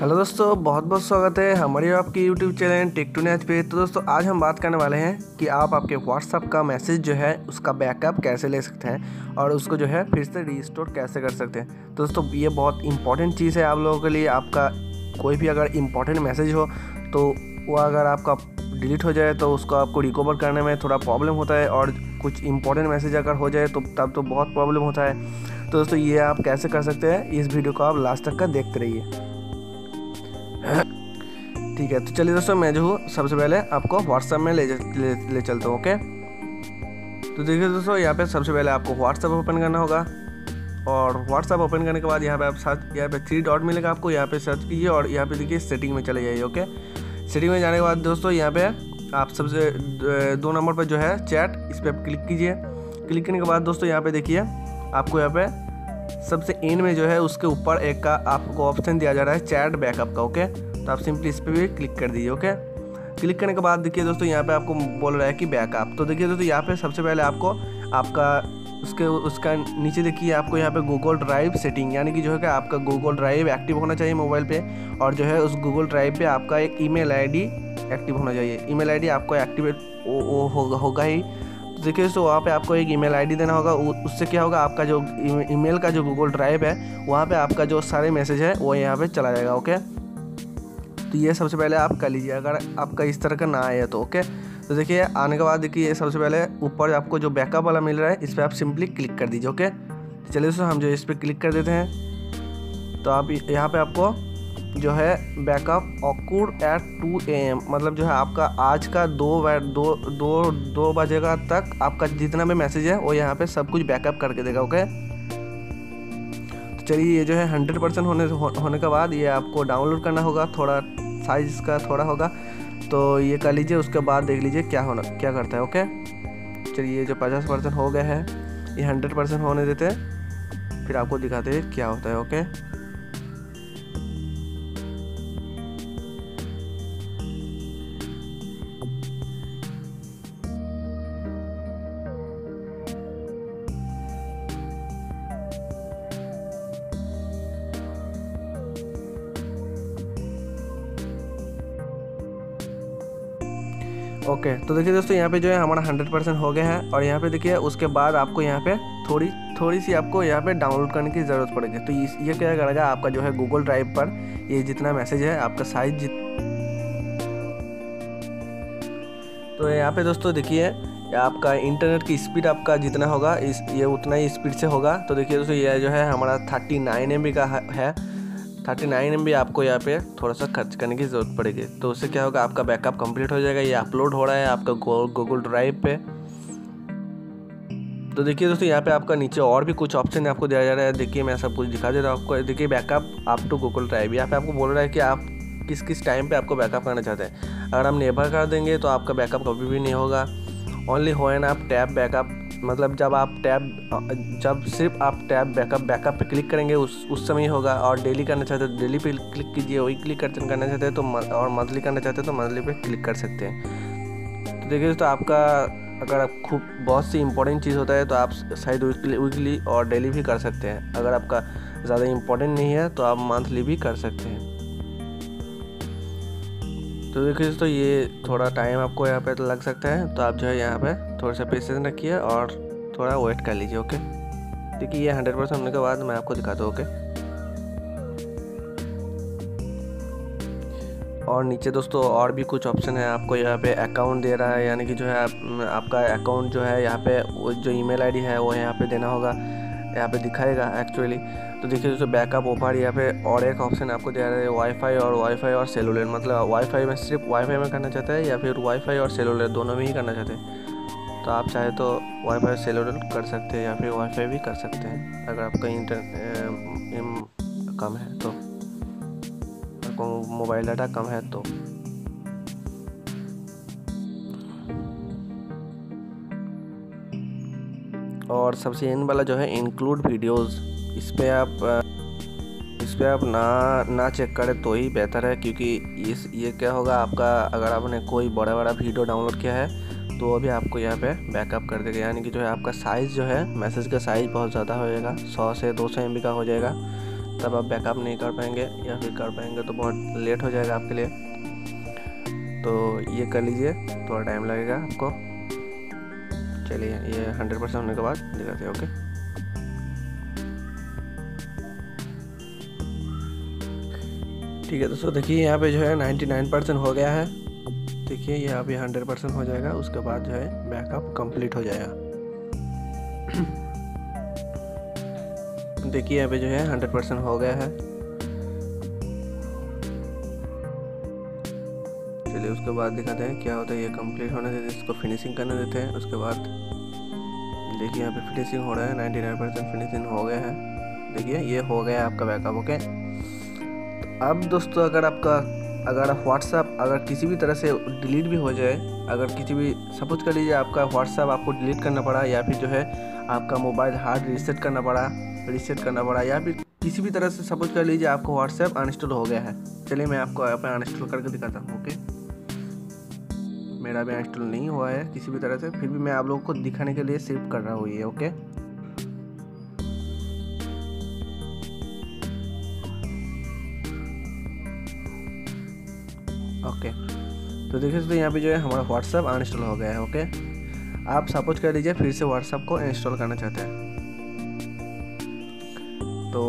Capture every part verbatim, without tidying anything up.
Hello दोस्तों, बहुत बहुत स्वागत है हमारे आपके YouTube channel tech to net पे। तो दोस्तों आज हम बात करने वाले हैं कि आप आपके व्हाट्सएप का मैसेज जो है उसका बैकअप कैसे ले सकते हैं और उसको जो है फिर से रिस्टोर कैसे कर सकते हैं। तो दोस्तों ये बहुत इंपॉर्टेंट चीज़ है आप लोगों के लिए। आपका कोई भी अगर इम्पॉर्टेंट मैसेज हो तो वो अगर आपका डिलीट हो जाए तो उसको आपको रिकवर करने में थोड़ा प्रॉब्लम होता है, और कुछ इंपॉर्टेंट मैसेज अगर हो जाए तो तब तो बहुत प्रॉब्लम होता है। तो दोस्तों ये आप कैसे कर सकते हैं, इस वीडियो को आप लास्ट तक का देखते रहिए, ठीक है। तो चलिए दोस्तों, मैं जो हूँ सबसे पहले आपको व्हाट्सएप में ले ले, ले चलता हूँ, ओके। तो देखिए दोस्तों, यहाँ पे सबसे पहले आपको व्हाट्सएप ओपन करना होगा, और व्हाट्सएप ओपन करने के बाद यहाँ पे आप सर्च, यहाँ पे थ्री डॉट मिलेगा आपको, यहाँ पे सर्च कीजिए और यहाँ पे देखिए सेटिंग में चले जाइए, ओके। सेटिंग में जाने के बाद दोस्तों यहाँ पर आप सबसे दो नंबर पर जो है चैट, इस पर क्लिक कीजिए। क्लिक करने के बाद दोस्तों यहाँ पर देखिए आपको यहाँ पर सबसे एंड में जो है उसके ऊपर एक का आपको ऑप्शन दिया जा रहा है चैट बैकअप का, ओके। तो आप सिंपली इस पर भी क्लिक कर दीजिए, ओके। क्लिक करने के बाद देखिए दोस्तों यहाँ पे आपको बोल रहा है कि बैकअप। तो देखिए दोस्तों यहाँ पे सबसे पहले आपको आपका उसके उसका नीचे देखिए आपको यहाँ पे गूगल ड्राइव सेटिंग, यानी कि जो है कि आपका गूगल ड्राइव एक्टिव होना चाहिए मोबाइल पे, और जो है उस गूगल ड्राइव पे आपका एक ईमेल आईडी एक्टिव होना चाहिए। ईमेल आईडी आपको एक्टिवेट होगा ही। तो देखिए दोस्तों वहाँ पे आपको एक ईमेल आईडी देना होगा, उससे क्या होगा आपका जो ईमेल का जो गूगल ड्राइव है वहाँ पे आपका जो सारे मैसेज है वो यहाँ पे चला जाएगा, ओके। तो ये सबसे पहले आप कर लीजिए, अगर आपका इस तरह का ना आए तो, ओके। तो देखिए आने के बाद देखिए सबसे पहले ऊपर आपको जो बैकअप वाला मिल रहा है इस पर आप सिंपली क्लिक कर दीजिए, ओके। चलिए दोस्तों हम जो इस पर क्लिक कर देते हैं। तो आप यहाँ पर आपको जो है backup occurred at two A M, मतलब जो है आपका आज का दो दो दो दो बजे का तक आपका जितना भी मैसेज है वो यहाँ पे सब कुछ बैकअप करके देगा, ओके। तो चलिए ये जो है हंड्रेड परसेंट होने हो, होने के बाद ये आपको डाउनलोड करना होगा, थोड़ा साइज इसका थोड़ा होगा, तो ये कर लीजिए। उसके बाद देख लीजिए क्या होना क्या करता है, ओके। चलिए ये जो पचास परसेंट हो गया है ये हंड्रेड परसेंट होने देते, फिर आपको दिखाते हैं क्या होता है, ओके। ओके okay, तो देखिए दोस्तों यहाँ पे जो है हमारा हंड्रेड परसेंट हो गया है, और यहाँ पे देखिए उसके बाद आपको यहाँ पे थोड़ी थोड़ी सी आपको यहाँ पे डाउनलोड करने की ज़रूरत पड़ेगी। तो ये क्या करेगा आपका जो है गूगल ड्राइव पर ये जितना मैसेज है आपका साइज जित तो यहाँ पे दोस्तों देखिए आपका इंटरनेट की स्पीड आपका जितना होगा इस ये उतना ही स्पीड से होगा। तो देखिए दोस्तों यह जो है हमारा थर्टी नाइन एम बी का है, थर्टी नाइन एम बी आपको यहाँ पे थोड़ा सा खर्च करने की ज़रूरत पड़ेगी। तो उससे क्या होगा आपका बैकअप कंप्लीट हो जाएगा, ये अपलोड हो रहा है आपका गूगल ड्राइव पे। तो देखिए दोस्तों यहाँ पे आपका नीचे और भी कुछ ऑप्शन आपको दिया जा रहा है, देखिए मैं सब कुछ दिखा दे रहा हूँ आपको। देखिए बैकअप आप टू गूगल ड्राइव, यहाँ पे आपको बोल रहा है कि आप किस किस टाइम पर आपको बैकअप करना चाहते हैं। अगर हम नेवर कर देंगे तो आपका बैकअप कभी भी नहीं होगा। ओनली व्हेन आप टैब बैकअप, मतलब जब आप टैब जब सिर्फ आप टैब बैकअप बैकअप पे क्लिक करेंगे उस उस समय होगा। और डेली करना चाहते हैं डेली पे क्लिक कीजिए, वीकली करना चाहते हैं तो और मंथली करना चाहते हैं तो मंथली पे क्लिक कर सकते हैं। तो देखिए तो आपका अगर आप खूब बहुत सी इंपॉर्टेंट चीज़ होता है तो आप शायद वीकली वीकली और डेली भी कर सकते हैं। अगर आपका ज़्यादा इम्पोर्टेंट नहीं है तो आप मंथली भी कर सकते हैं। तो देखिए तो ये थोड़ा टाइम आपको यहाँ पे लग सकता है, तो आप जो है यहाँ पे थोड़ा सा पेशेंस रखिए और थोड़ा वेट कर लीजिए, ओके। देखिए ये हंड्रेड परसेंट होने के बाद मैं आपको दिखाता हूँ, ओके। और नीचे दोस्तों और भी कुछ ऑप्शन है, आपको यहाँ पे अकाउंट दे रहा है, यानी कि जो है आप, आपका अकाउंट जो है यहाँ पे वो जो ईमेल आईडी है वो यहाँ पे देना होगा, यहाँ पे दिखाएगा एक्चुअली। तो देखिए दोस्तों बैकअप ओपर यहाँ पे और एक ऑप्शन आपको दिया रहा है वाईफाई और वाईफाई और सेलुलर, मतलब वाईफाई में सिर्फ वाईफाई में करना चाहता है या फिर वाईफाई और सेलुलर दोनों में ही करना चाहते हैं। तो आप चाहे तो वाईफाई और सेलुलर कर सकते हैं या फिर वाईफाई भी कर सकते हैं अगर आपका इंटरनेट कम है तो, मोबाइल डाटा कम है तो। और सबसे एंड वाला जो है इंक्लूड वीडियोस, इस पे आप इस पे आप ना ना चेक करें तो ही बेहतर है, क्योंकि इस ये क्या होगा आपका अगर आपने कोई बड़ा बड़ा वीडियो डाउनलोड किया है तो वो भी आपको यहाँ पे बैकअप कर देगा, यानी कि जो है आपका साइज़ जो है मैसेज का साइज़ बहुत ज़्यादा हो जाएगा, सौ से दो सौ एम बी का हो जाएगा। तब आप बैकअप नहीं कर पाएंगे, या फिर कर पाएंगे तो बहुत लेट हो जाएगा आपके लिए। तो ये कर लीजिए, थोड़ा टाइम लगेगा आपको। चलिए ये हंड्रेड परसेंट होने के बाद दिखाते हैं। ओके, ठीक है दोस्तों, देखिए यहाँ पे जो है निन्यानवे परसेंट हो गया है। देखिए ये यहाँ पे हंड्रेड परसेंट हो जाएगा, उसके बाद जो है बैकअप कंप्लीट हो जाएगा। देखिए यहाँ पे जो है हंड्रेड परसेंट हो गया है। चलिए उसके बाद दिखाते हैं क्या होता है। ये कंप्लीट होने देते हैं, इसको फिनिशिंग करने देते हैं। उसके बाद देखिए यहाँ पे फिनिशिंग हो रहा है, निन्यानवे परसेंट फिनिशिंग हो गया है। देखिए ये हो गया आपका बैकअप। ओके, अब दोस्तों अगर आपका अगर व्हाट्सअप अगर किसी भी तरह से डिलीट भी हो जाए, अगर किसी भी सपोज कर लीजिए आपका व्हाट्सअप आपको डिलीट करना पड़ा, या फिर जो है आपका मोबाइल हार्ड रीसेट करना पड़ा रीसेट करना पड़ा या फिर किसी भी तरह से सपोज कर लीजिए आपको व्हाट्सअप अनइंस्टॉल हो गया है। चलिए मैं आपको यहाँ पर अनइंस्टॉल करके दिखाता हूँ। ओके, मेरा भी अनइंस्टॉल नहीं हुआ है किसी भी तरह से, फिर भी मैं आप लोगों को दिखाने के लिए सेव कर रहा हूँ ये। Okay, okay okay. तो देखिए तो यहाँ पे जो है हमारा व्हाट्सअप अनइंस्टॉल हो गया है। Okay okay? आप सपोज कर लीजिए फिर से व्हाट्सअप को इंस्टॉल करना चाहते हैं, तो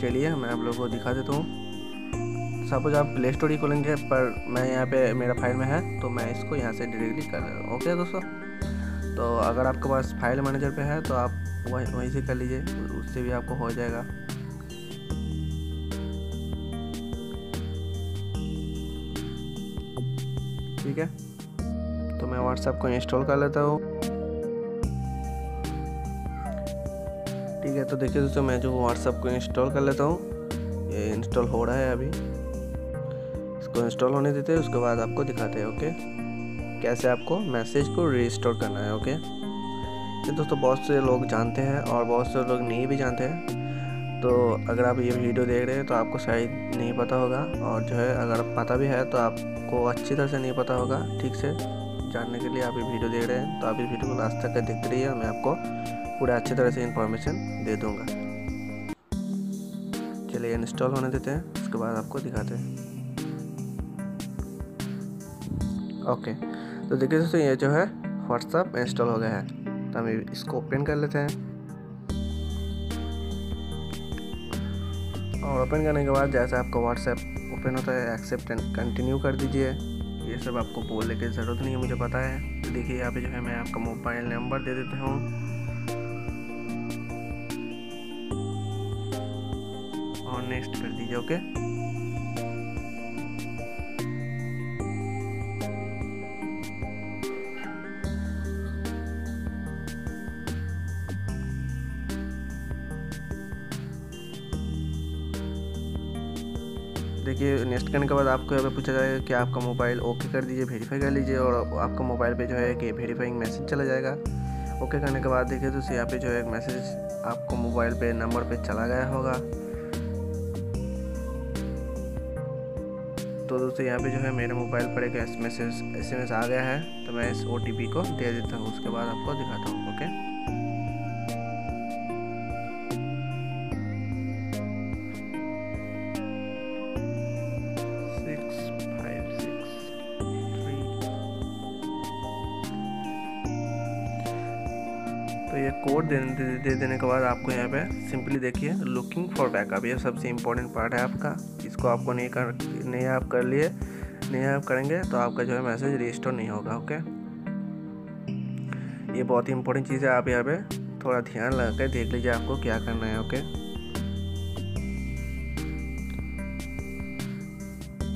चलिए मैं आप लोगों को दिखा देता हूँ। सपोज आप प्ले स्टोर ही खोलेंगे, पर मैं यहाँ पे मेरा फाइल में है तो मैं इसको यहाँ से डिलीटली कर रहा हूँ। ओके दोस्तों, तो अगर आपके पास फाइल मैनेजर पे है तो आप वहीं वहीं से कर लीजिए, उससे भी आपको हो जाएगा। ठीक है, तो मैं WhatsApp को इंस्टॉल कर लेता हूँ। ठीक है, तो देखिए दोस्तों मैं जो WhatsApp को इंस्टॉल कर लेता हूँ। ये इंस्टॉल हो रहा है अभी, इसको इंस्टॉल होने देते हैं, उसके बाद आपको दिखाते हैं। ओके, कैसे आपको मैसेज को रीस्टोर करना है। ओके, ये दोस्तों बहुत से लोग जानते हैं और बहुत से लोग नहीं भी जानते हैं। तो अगर आप ये वीडियो देख रहे हैं तो आपको शायद नहीं पता होगा, और जो है अगर पता भी है तो आपको अच्छी तरह से नहीं पता होगा। ठीक से जानने के लिए आप ये वीडियो देख रहे हैं, तो आप इस वीडियो को लास्ट तक देखते रहिए, मैं आपको पूरा अच्छी तरह से इन्फॉर्मेशन दे दूंगा। चलिए इंस्टॉल होने देते हैं, उसके बाद आपको दिखाते हैं। ओके, तो देखिए दोस्तों ये जो है व्हाट्सअप इंस्टॉल हो गया है, तो हम इसको ओपन कर लेते हैं। और ओपन करने के बाद जैसे आपका व्हाट्सएप ओपन होता है, एक्सेप्ट एंड कंटिन्यू कर दीजिए। ये सब आपको बोलने की ज़रूरत नहीं है, मुझे पता है। तो देखिए यहाँ पे जो है मैं आपका मोबाइल नंबर दे देता हूँ। और नेक्स्ट कर दीजिए। ओके, देखिए नेक्स्ट करने के बाद आपको यहाँ पे पूछा जाएगा कि आपका मोबाइल ओके कर दीजिए, वेरीफाई कर लीजिए, और आपका मोबाइल पे जो है कि वेरीफाइंग मैसेज चला जाएगा। ओके करने के बाद देखिए तो यहाँ पे जो है एक मैसेज आपको मोबाइल पे नंबर पे चला गया होगा। तो दोस्तों यहाँ पे जो है मेरे मोबाइल पर एक मैसेज एस एम एस आ गया है, तो मैं इस ओ टी पी को दे देता हूँ, उसके बाद आपको दिखाता हूँ। ओके, तो ये कोड दे, दे, दे देने के बाद आपको यहाँ पे सिंपली देखिए लुकिंग फॉर बैकअप, ये सबसे इम्पोर्टेंट पार्ट है आपका। इसको आपको नहीं कर नहीं आप कर लिए नहीं आप करेंगे तो आपका जो है मैसेज रिस्टोर नहीं होगा। ओके, ये बहुत ही इम्पोर्टेंट चीज़ है, आप यहाँ पे थोड़ा ध्यान लगा कर देख लीजिए आपको क्या करना है। ओके,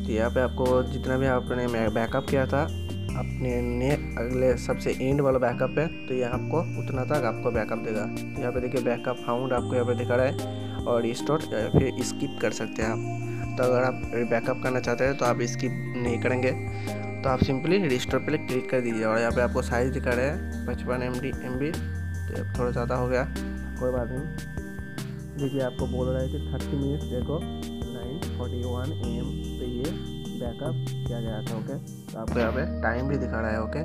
तो यहाँ पे आपको जितना भी आपने बैकअप किया था अपने ने अगले सबसे एंड वाला बैकअप है, तो ये आपको उतना तक आपको बैकअप देगा। यहाँ पे देखिए बैकअप फाउंड आपको यहाँ पे दिखा रहा है, और रिस्टोर फिर स्किप कर सकते हैं आप। तो अगर आप बैकअप करना चाहते हैं तो आप स्किप नहीं करेंगे, तो आप सिंपली रिस्टोर पे क्लिक कर दीजिए। और यहाँ पे आपको साइज़ दिखा रहा है पचपन एम बी, तो थोड़ा ज़्यादा हो गया, कोई बात नहीं। देखिए आपको बोल रहा है कि थर्टी मिनट्स देखो नाइन फोर्टी वन एम पे ये बैकअप किया गया था। ओके, तो आपको यहाँ पे टाइम भी दिखा रहा है। ओके,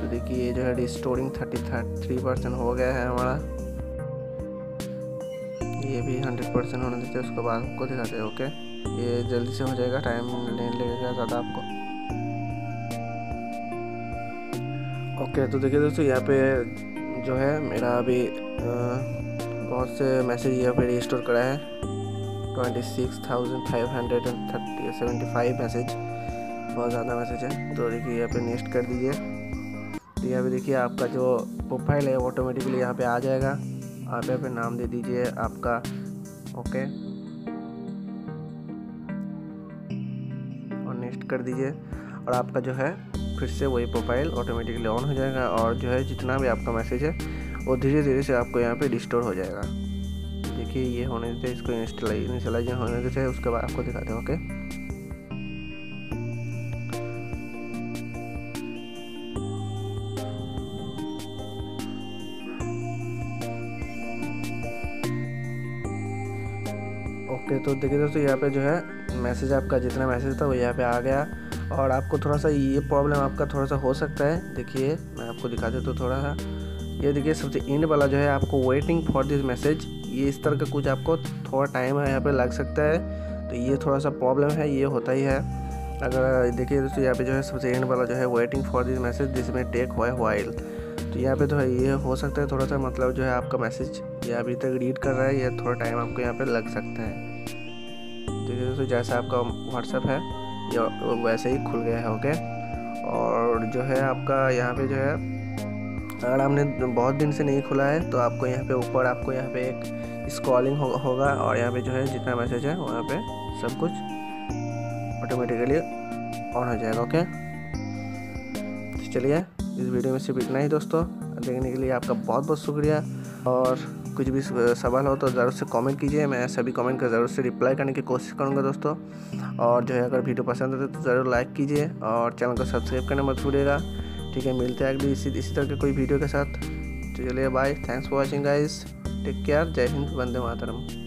तो तो देखिए ये जो है रिस्टोरिंग थर्टी थ्री परसेंट हो गया है हमारा, ये भी हंड्रेड परसेंट होना चाहिए। उसके बाद आपको दिखाते हैं। ओके, ये जल्दी से हो जाएगा, टाइम नहीं लगेगा ज़्यादा आपको। ओके, तो देखिए दोस्तों यहाँ पे जो है मेरा अभी बहुत से मैसेज यहाँ पे रिस्टोर करा है, twenty six thousand five hundred and thirty seventy five message, बहुत ज़्यादा मैसेज है। तो देखिए यहाँ पे नेक्स्ट कर दीजिए। तो यहाँ पे देखिए आपका जो प्रोफाइल है ऑटोमेटिकली यहाँ पे आ जाएगा। आप यहाँ पे नाम दे दीजिए आपका। ओके, और नेक्स्ट कर दीजिए, और आपका जो है फिर से वही प्रोफाइल ऑटोमेटिकली ऑन हो जाएगा, और जो है जितना भी आपका मैसेज है वो धीरे धीरे से आपको यहाँ पे रिस्टोर हो जाएगा। देखिए ये होने देते, इसको इंस्टॉलाइजेशन होने देते, उसके बाद आपको दिखाते हैं। ओके, ओके तो देखिए दोस्तों यहाँ पे जो है मैसेज, आपका जितना मैसेज था वो यहाँ पे आ गया। और आपको थोड़ा सा ये प्रॉब्लम आपका थोड़ा सा हो सकता है, देखिए मैं आपको दिखा देता हूँ थोड़ा सा। ये देखिए सबसे एंड वाला जो है आपको वेटिंग फॉर दिस मैसेज, ये इस तरह का कुछ आपको थोड़ा टाइम है यहाँ पे लग सकता है। तो ये थोड़ा सा प्रॉब्लम है, ये होता ही है। अगर देखिए दोस्तों यहाँ पे जो है सबसे एंड वाला जो है waiting for this message this में टेक हुआ व्हाइल, तो यहाँ पे तो ये हो सकता है थोड़ा सा, मतलब जो है आपका मैसेज ये अभी तक रीड कर रहा है, ये थोड़ा टाइम आपको यहाँ पर लग सकता है। देखिए दोस्तों जैसा आपका व्हाट्सअप है या वैसे ही खुल गया है। ओके, और जो है आपका यहाँ पे जो है अगर आपने बहुत दिन से नहीं खुला है तो आपको यहाँ पे ऊपर आपको यहाँ पे एक स्क्रॉलिंग हो, होगा, और यहाँ पे जो है जितना मैसेज है वहाँ पे सब कुछ ऑटोमेटिकली ऑन हो जाएगा। ओके, तो चलिए इस वीडियो में सिर्फ इतना ही दोस्तों। देखने के लिए आपका बहुत बहुत शुक्रिया, और कुछ भी सवाल हो तो ज़रूर से कमेंट कीजिए, मैं सभी कमेंट का ज़रूर से रिप्लाई करने की कोशिश करूँगा दोस्तों। और जो है अगर वीडियो पसंद आते तो ज़रूर लाइक कीजिए, और चैनल को सब्सक्राइब करना मत भूलिएगा। ठीक है, मिलते हैं अगली इसी इसी तरह के कोई वीडियो के साथ। तो चलिए bye, thanks for watching guys, take care, जय हिंद, वंदे मातरम।